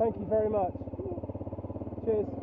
Thank you very much. Cheers.